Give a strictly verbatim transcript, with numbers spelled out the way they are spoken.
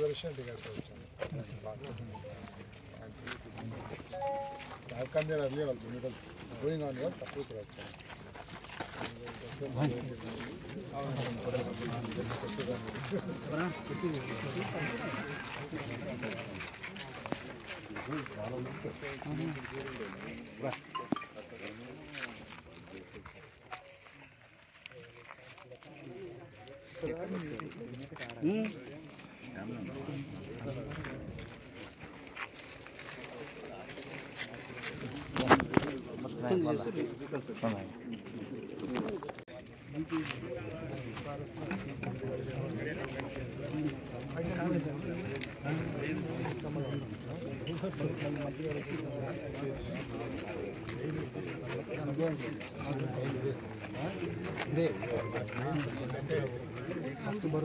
I've come there earlier also, it was going on well, Tapu Kuracha. Customer